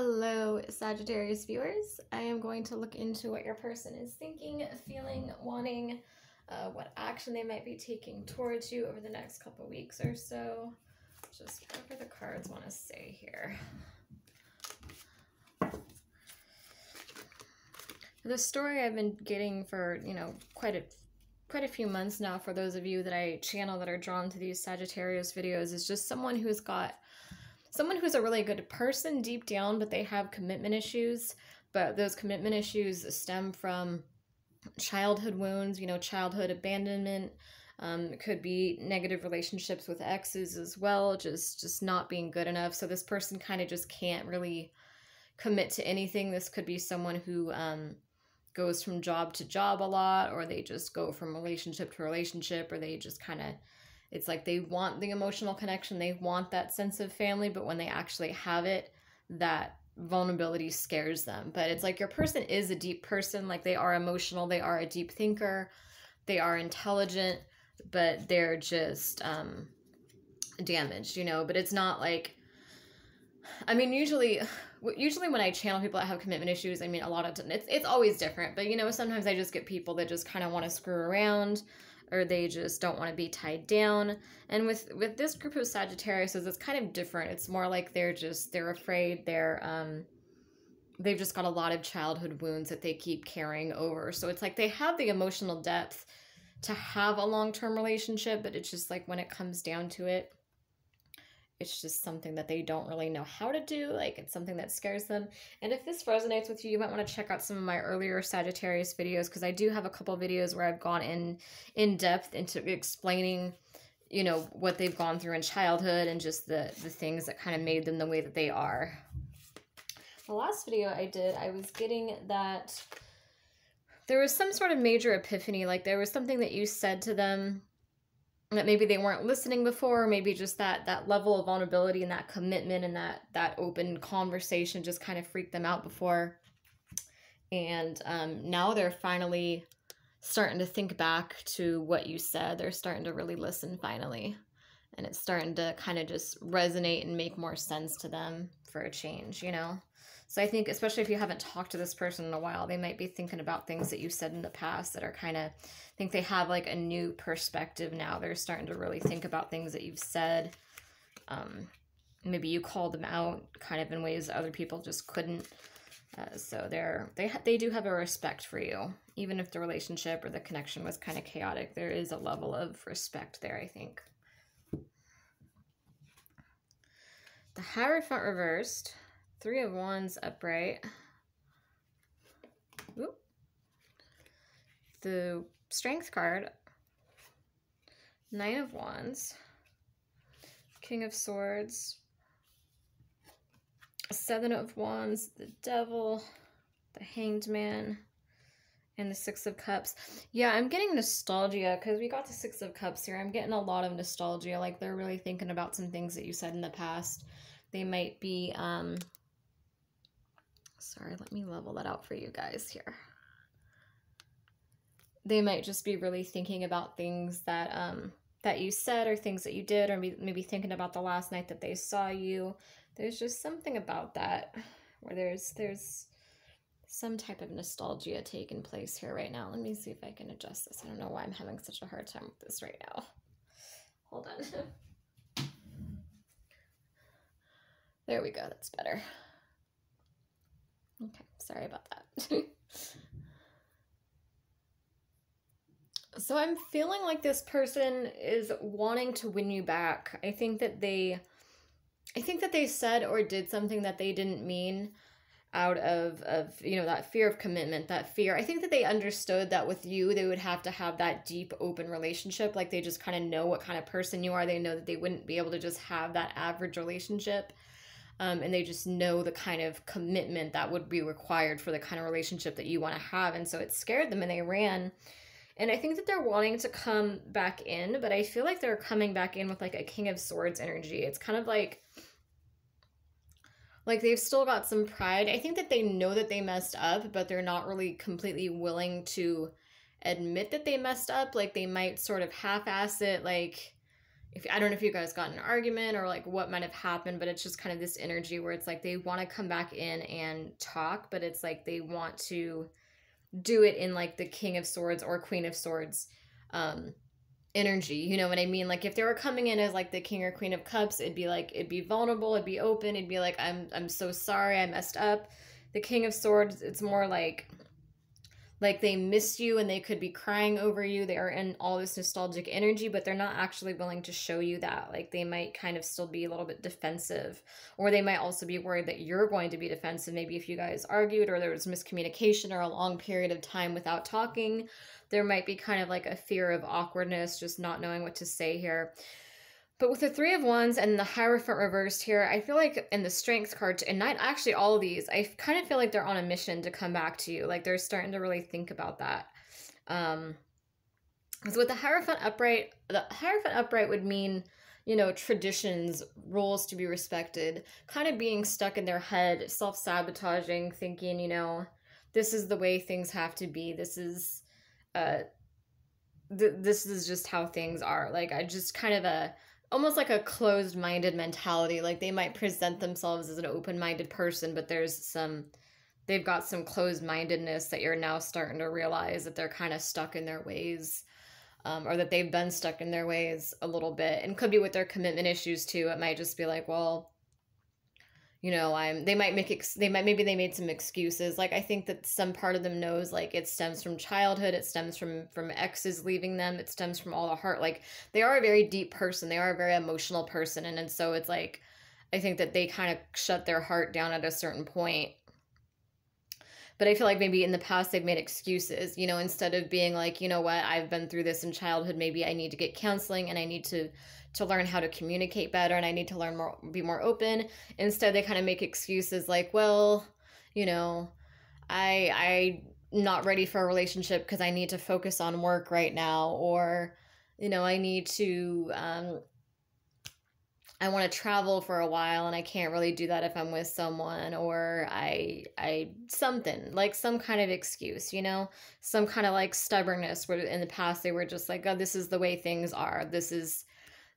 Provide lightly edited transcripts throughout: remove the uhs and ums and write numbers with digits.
Hello, Sagittarius viewers. I am going to look into what your person is thinking, feeling, wanting, what action they might be taking towards you over the next couple weeks or so. Just whatever the cards want to say here. The story I've been getting for, you know, quite a few months now, for those of you that I channel that are drawn to these Sagittarius videos, is just someone who's a really good person deep down, but they have commitment issues. But those commitment issues stem from childhood wounds, you know, childhood abandonment. It could be negative relationships with exes as well, just not being good enough. So this person kind of just can't really commit to anything. This could be someone who goes from job to job a lot, or they just go from relationship to relationship, or they just kind of, it's like they want the emotional connection, they want that sense of family, but when they actually have it, that vulnerability scares them. But it's like your person is a deep person, like they are emotional, they are a deep thinker, they are intelligent, but they're just damaged, you know. But it's not like, I mean, usually when I channel people that have commitment issues, I mean, a lot of times, it's always different, but you know, sometimes I just get people that just kind of want to screw around, or they just don't want to be tied down. And with this group of Sagittarius, it's kind of different. It's more like they're afraid, they've just got a lot of childhood wounds that they keep carrying over. So it's like they have the emotional depth to have a long-term relationship, but it's just like when it comes down to it, it's just something that they don't really know how to do. Like, it's something that scares them. And if this resonates with you, you might want to check out some of my earlier Sagittarius videos, because I do have a couple videos where I've gone in depth into explaining, you know, what they've gone through in childhood and just the things that kind of made them the way that they are. The last video I did, I was getting that there was some sort of major epiphany. Like, there was something that you said to them that maybe they weren't listening before, or maybe just that level of vulnerability and that commitment and that open conversation just kind of freaked them out before. And now they're finally starting to think back to what you said. They're starting to really listen finally. And it's starting to kind of just resonate and make more sense to them for a change, you know? So I think, especially if you haven't talked to this person in a while, they might be thinking about things that you said in the past that are kind of, I think they have like a new perspective now. They're starting to really think about things that you've said. Maybe you called them out kind of in ways that other people just couldn't. So they do have a respect for you. Even if the relationship or the connection was kind of chaotic, there is a level of respect there, I think. The Hierophant reversed. Three of Wands upright. Ooh. The Strength card. Nine of Wands. King of Swords. Seven of Wands. The Devil. The Hanged Man. And the Six of Cups. Yeah, I'm getting nostalgia because we got the Six of Cups here. I'm getting a lot of nostalgia. Like, they're really thinking about some things that you said in the past. They might be... Sorry, let me level that out for you guys here. They might just be really thinking about things that that you said, or things that you did, or maybe thinking about the last night that they saw you. There's just something about that where there's some type of nostalgia taking place here right now. Let me see if I can adjust this. I don't know why I'm having such a hard time with this right now. Hold on. There we go. That's better. Okay, sorry about that. So I'm feeling like this person is wanting to win you back. I think that they said or did something that they didn't mean out of, you know, that fear of commitment, that fear. I think that they understood that with you, they would have to have that deep, open relationship. Like, they just kind of know what kind of person you are. They know that they wouldn't be able to just have that average relationship. And they just know the kind of commitment that would be required for the kind of relationship that you want to have. And so it scared them and they ran. And I think that they're wanting to come back in, but I feel like they're coming back in with like a King of Swords energy. It's kind of like they've still got some pride. I think that they know that they messed up, but they're not really completely willing to admit that they messed up. Like, they might sort of half-ass it, like, I don't know if you guys got in an argument or like what might have happened, but it's just kind of this energy where it's like they want to come back in and talk, but it's like they want to do it in like the King of Swords or Queen of Swords energy. You know what I mean? Like if they were coming in as like the King or Queen of Cups, it'd be like, it'd be vulnerable, it'd be open, it'd be like, I'm so sorry, I messed up. The King of Swords, it's more like they miss you and they could be crying over you. They are in all this nostalgic energy, but they're not actually willing to show you that. Like they might kind of still be a little bit defensive, or they might also be worried that you're going to be defensive. Maybe if you guys argued or there was miscommunication or a long period of time without talking, there might be kind of like a fear of awkwardness, just not knowing what to say here. But with the Three of Wands and the Hierophant reversed here, I feel like in the Strength card, and not actually all of these, I kind of feel like they're on a mission to come back to you. Like they're starting to really think about that. Because with the Hierophant upright, would mean, you know, traditions, rules to be respected, kind of being stuck in their head, self-sabotaging, thinking, you know, this is the way things have to be. This is, this is just how things are. Like I just kind of almost like a closed-minded mentality. Like they might present themselves as an open-minded person, but there's they've got some closed-mindedness that you're now starting to realize that they're kind of stuck in their ways, or that they've been stuck in their ways a little bit. And could be with their commitment issues too. It might just be like, well, you know, maybe they made some excuses. Like I think that some part of them knows like it stems from childhood, it stems from exes leaving them, it stems from all the heart. Like they are a very deep person, they are a very emotional person, and so it's like I think that they kind of shut their heart down at a certain point. But I feel like maybe in the past they've made excuses, you know, instead of being like, you know what, I've been through this in childhood, maybe I need to get counseling and I need to learn how to communicate better and I need to learn more, be more open. Instead, they kind of make excuses like, well, you know, I'm not ready for a relationship because I need to focus on work right now, or, you know, I need to, I want to travel for a while and I can't really do that if I'm with someone, or I something like some kind of excuse, you know, some kind of like stubbornness where in the past they were just like, oh, this is the way things are.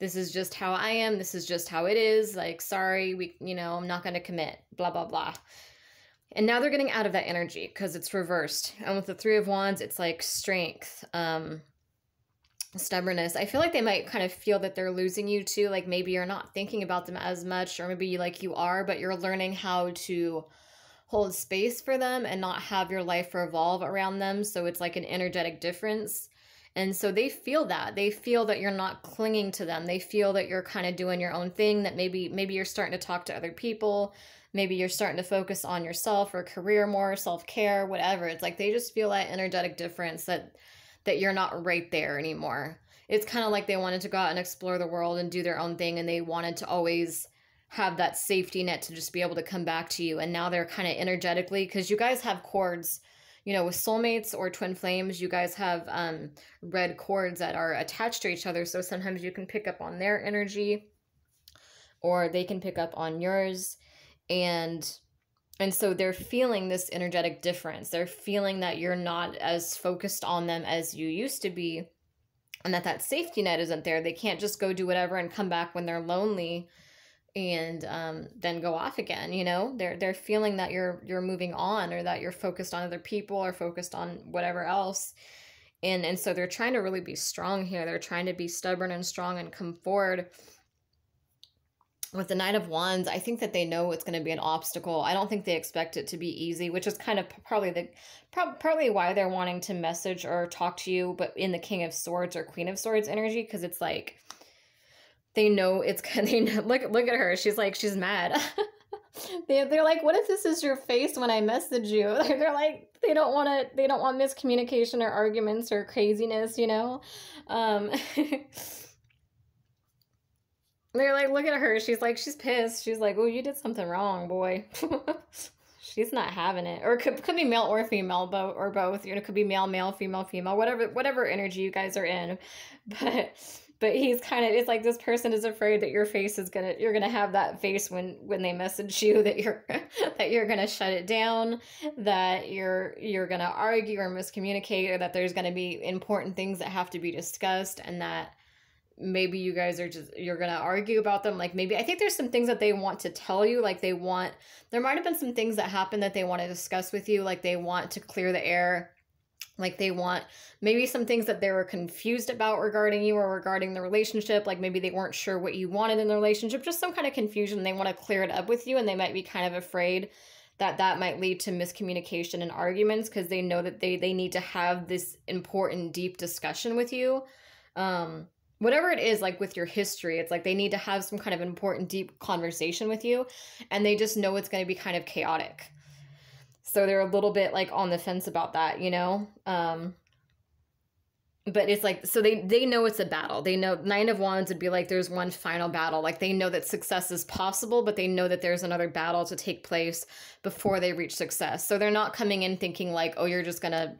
This is just how I am. This is just how it is. Like, sorry, you know, I'm not going to commit, blah, blah, blah. And now they're getting out of that energy because it's reversed. And with the Three of Wands, it's like strength, stubbornness. I feel like they might kind of feel that they're losing you too. Like maybe you're not thinking about them as much, or maybe like you are, but you're learning how to hold space for them and not have your life revolve around them. So it's like an energetic difference. And so they feel that. They feel that you're not clinging to them. They feel that you're kind of doing your own thing, that maybe you're starting to talk to other people. Maybe you're starting to focus on yourself or career more, self-care, whatever. It's like they just feel that energetic difference, that you're not right there anymore. It's kind of like they wanted to go out and explore the world and do their own thing, and they wanted to always have that safety net to just be able to come back to you. And now they're kind of energetically, because you guys have cords, you know, with soulmates or twin flames, you guys have red cords that are attached to each other. So sometimes you can pick up on their energy, or they can pick up on yours. And so they're feeling this energetic difference. They're feeling that you're not as focused on them as you used to be, and that safety net isn't there. They can't just go do whatever and come back when they're lonely and then go off again, you know? They're feeling that you're moving on, or that you're focused on other people or focused on whatever else. And so they're trying to really be strong here. They're trying to be stubborn and strong and come forward. With the Knight of Wands, I think that they know it's going to be an obstacle. I don't think they expect it to be easy, which is kind of probably why they're wanting to message or talk to you, but in the King of Swords or Queen of Swords energy, because it's like they know it's kind of, look at her. She's like, she's mad. they're like, what if this is your face when I message you? They're like, they don't want miscommunication or arguments or craziness, you know? They're like, look at her. She's like, she's pissed. She's like, oh, you did something wrong, boy. She's not having it. Or it could be male or female, or both. You know, it could be male, female, whatever energy you guys are in. But he's kind of, it's like this person is afraid that your face is you're gonna have that face when they message you, that you're gonna shut it down, that you're gonna argue or miscommunicate, or that there's gonna be important things that have to be discussed, and that maybe you guys are just, you're going to argue about them. Like maybe, I think there's some things that they want to tell you. Like they want, there might've been some things that happened that they want to discuss with you. Like they want to clear the air. Like they want maybe some things that they were confused about regarding you or regarding the relationship. Like maybe they weren't sure what you wanted in the relationship, just some kind of confusion. They want to clear it up with you, and they might be kind of afraid that that might lead to miscommunication and arguments because they know that they need to have this important, deep discussion with you. Whatever it is, like with your history, it's like they need to have some kind of important, deep conversation with you, and they just know it's going to be kind of chaotic. So they're a little bit like on the fence about that, you know? But it's like, so they know it's a battle. They know Nine of Wands would be like, there's one final battle. Like they know that success is possible, but they know that there's another battle to take place before they reach success. So they're not coming in thinking like, oh, you're just going to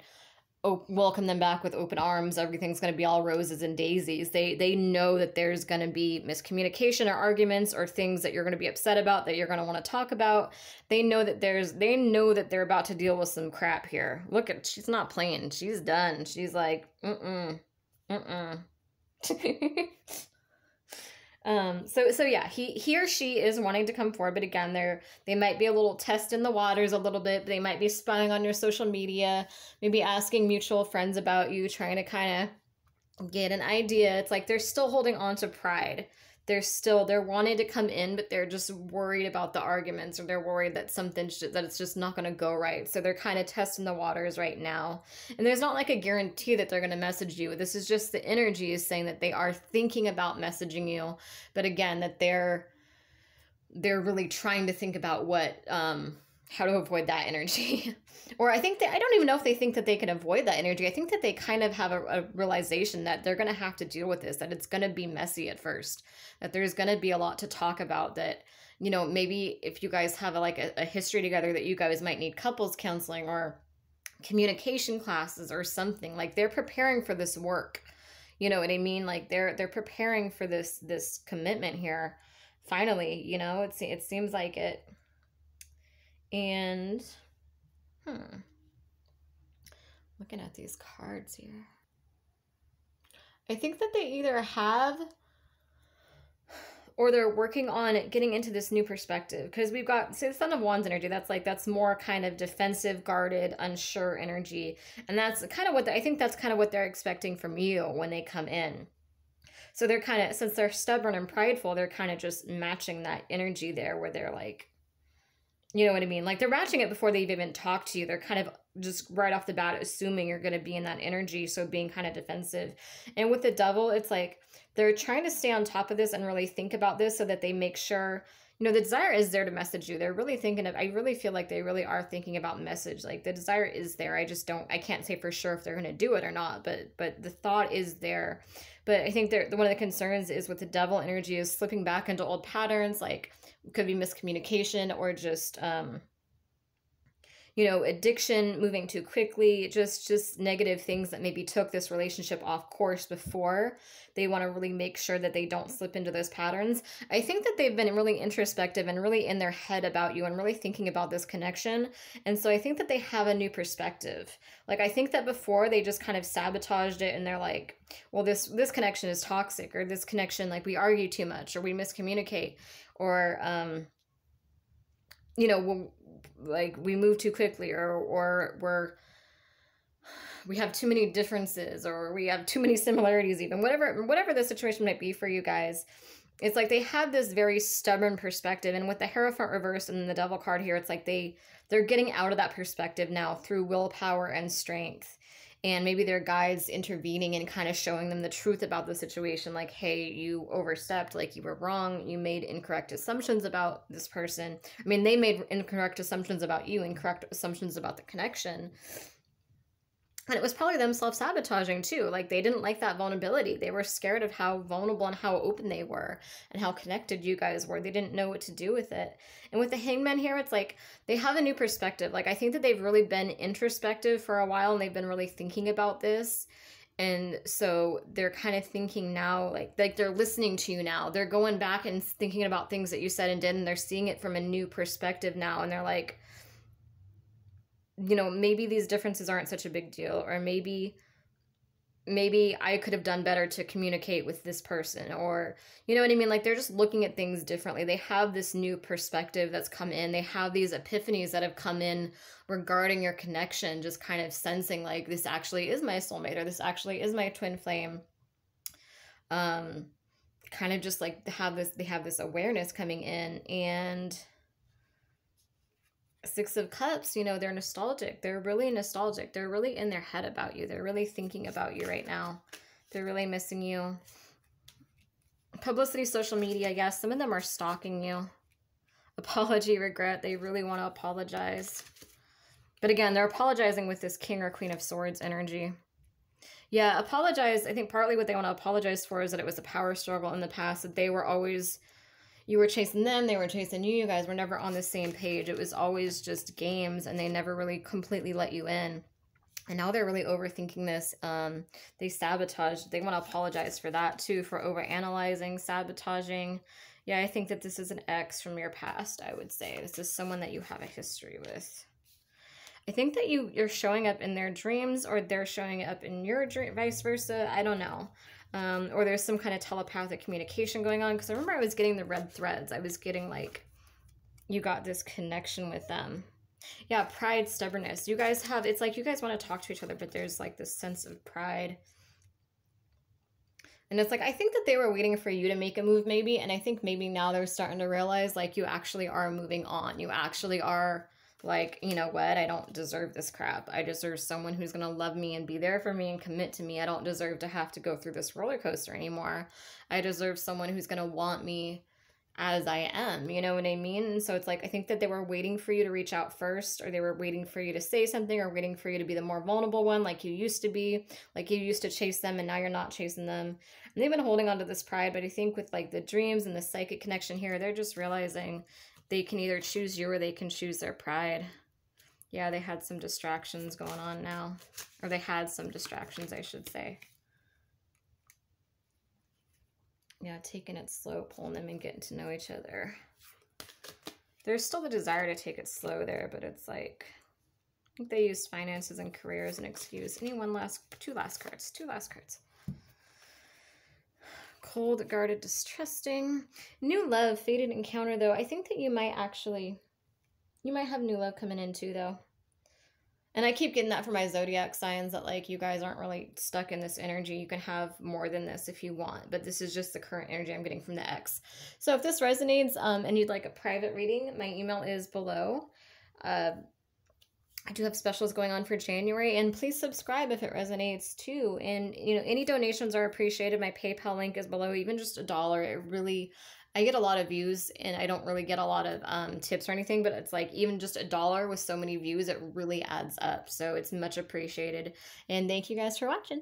welcome them back with open arms. Everything's going to be all roses and daisies. They know that there's going to be miscommunication or arguments or things that you're going to be upset about, that you're going to want to talk about. They know that they're about to deal with some crap here. Look at, she's not playing. She's done. She's like, So yeah, he or she is wanting to come forward, but again, they might be a little test in the waters a little bit. They might be spying on your social media, maybe asking mutual friends about you, trying to kind of get an idea. It's like, they're still holding on to pride. They're wanting to come in, but they're just worried about the arguments, or they're worried that that it's just not going to go right. So they're kind of testing the waters right now. And there's not like a guarantee that they're going to message you. This is just the energy is saying that they are thinking about messaging you, but again, that they're really trying to think about what, how to avoid that energy. Or I think I don't even know if they think that they can avoid that energy. I think that they kind of have a realization that they're going to have to deal with this, that it's going to be messy at first, that there's going to be a lot to talk about, that, you know, maybe if you guys have a history together, that you guys might need couples counseling or communication classes or something. Like they're preparing for this work. You know what I mean? Like they're preparing for this commitment here. Finally, you know, it seems like it. And, looking at these cards here, I think that they either have or they're working on getting into this new perspective, because we've got, so the Sun of Wands energy, that's like, that's more kind of defensive, guarded, unsure energy. And that's kind of what I think that's kind of what they're expecting from you when they come in. So they're kind of, since they're stubborn and prideful, they're kind of just matching that energy there, where they're like, you know what I mean? Like they're matching it before they've even talked to you. They're kind of just right off the bat assuming you're going to be in that energy, so being kind of defensive. And with the Devil, it's like they're trying to stay on top of this and really think about this so that they make sure, you know, the desire is there to message you. They're really thinking of, I really feel like they really are thinking about message. Like the desire is there. I can't say for sure if they're going to do it or not, but the thought is there. But I think one of the concerns is with the Devil energy is slipping back into old patterns, like could be miscommunication or just, you know, addiction, moving too quickly, just negative things that maybe took this relationship off course before. They want to really make sure that they don't slip into those patterns. I think that they've been really introspective and really in their head about you and really thinking about this connection. And so I think that they have a new perspective. Like I think that before they just kind of sabotaged it, and they're like, well, this connection is toxic, or this connection, like we argue too much, or we miscommunicate, or, you know, like we move too quickly, or we have too many differences, or we have too many similarities, even whatever the situation might be for you guys. It's like they have this very stubborn perspective, and with the Hierophant reversed and the Devil card here, it's like they're getting out of that perspective now through willpower and strength, and maybe their guides intervening and kind of showing them the truth about the situation. Like, hey, you overstepped, like you were wrong, you made incorrect assumptions about this person. I mean, they made incorrect assumptions about you, incorrect assumptions about the connection. And it was probably them self-sabotaging too. Like they didn't like that vulnerability. They were scared of how vulnerable and how open they were and how connected you guys were. They didn't know what to do with it. And with the Hangman here, it's like they have a new perspective. Like I think that they've really been introspective for a while, and they've been really thinking about this. And so they're kind of thinking now, like they're listening to you now. They're going back and thinking about things that you said and did, and they're seeing it from a new perspective now. And they're like, you know, maybe these differences aren't such a big deal, or maybe maybe I could have done better to communicate with this person, or, you know what I mean? Like, they're just looking at things differently. They have this new perspective that's come in. They have these epiphanies that have come in regarding your connection, just kind of sensing like, this actually is my soulmate, or this actually is my twin flame. Kind of just like they have this awareness coming in. And Six of Cups, you know, they're nostalgic. They're really nostalgic. They're really in their head about you. They're really thinking about you right now. They're really missing you. Publicity, social media, yes. Some of them are stalking you. Apology, regret. They really want to apologize. But again, they're apologizing with this King or Queen of Swords energy. Yeah, apologize. I think partly what they want to apologize for is that it was a power struggle in the past, that they were always... You were chasing them, they were chasing you. You guys were never on the same page. It was always just games, and they never really completely let you in. And now they're really overthinking this. They sabotaged. They want to apologize for that too, for overanalyzing, sabotaging. Yeah, I think that this is an ex from your past, I would say. This is someone that you have a history with. I think that you're showing up in their dreams, or they're showing up in your dream, vice versa. I don't know. Or there's some kind of telepathic communication going on. Because I remember I was getting the red threads. I was getting like, you got this connection with them. Yeah, pride, stubbornness. You guys have, it's like you guys want to talk to each other, but there's like this sense of pride. And it's like, I think that they were waiting for you to make a move maybe. And I think maybe now they're starting to realize like you actually are moving on. You actually are like, you know what? I don't deserve this crap. I deserve someone who's going to love me and be there for me and commit to me. I don't deserve to have to go through this roller coaster anymore. I deserve someone who's going to want me as I am. You know what I mean? And so it's like, I think that they were waiting for you to reach out first, or they were waiting for you to say something, or waiting for you to be the more vulnerable one, like you used to be, like you used to chase them and now you're not chasing them. And they've been holding on to this pride, but I think with like the dreams and the psychic connection here, they're just realizing they can either choose you or they can choose their pride. Yeah, they had some distractions going on now. Or they had some distractions, I should say. Yeah, taking it slow, pulling them and getting to know each other. There's still the desire to take it slow there, but it's like, I think they used finances and career as an excuse. Any one last, two last cards. Cold, guarded, distrusting. New love, faded encounter, though. I think that you might actually, you might have new love coming in too, though. And I keep getting that for my zodiac signs, that like you guys aren't really stuck in this energy. You can have more than this if you want, but this is just the current energy I'm getting from the ex. So if this resonates and you'd like a private reading, my email is below. I do have specials going on for January, and please subscribe if it resonates too. And, you know, any donations are appreciated. My PayPal link is below, even just $1. It really, I get a lot of views and I don't really get a lot of tips or anything, but it's like even just $1 with so many views, it really adds up. So it's much appreciated. And thank you guys for watching.